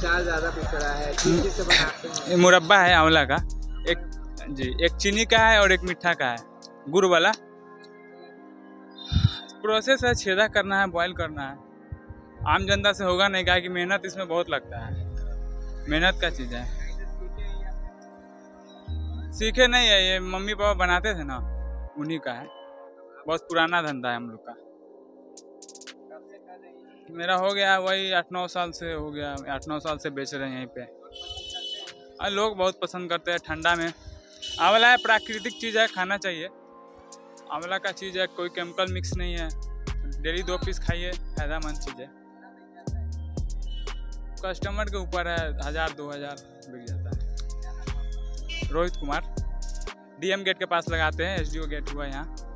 अचार ज़्यादा पिछड़ा है, किससे बनाते हैं? मुरब्बा है आंवला का, एक चीनी का है और एक मीठा का है, गुड़ वाला। प्रोसेस है, छेदा करना है, बॉयल करना है। आम जनता से होगा नहीं, कहा कि मेहनत इसमें बहुत लगता है, मेहनत का चीज़ है। सीखे नहीं है ये, मम्मी पापा बनाते थे ना, उन्हीं का है। बहुत पुराना धंधा है हम लोग का। मेरा हो गया वही 8-9 साल से हो गया, 8-9 साल से बेच रहे हैं यहीं पे। और लोग बहुत पसंद करते हैं ठंडा में। आंवला है, प्राकृतिक चीज़ है, खाना चाहिए। आंवला का चीज़ है, कोई केमिकल मिक्स नहीं है। डेली 2 पीस खाइए, फायदेमंद चीज़ है। कस्टमर के ऊपर है, 1000-2000 बिक जाता है। रोहित कुमार, DM गेट के पास लगाते हैं, SDO गेट हुआ यहाँ।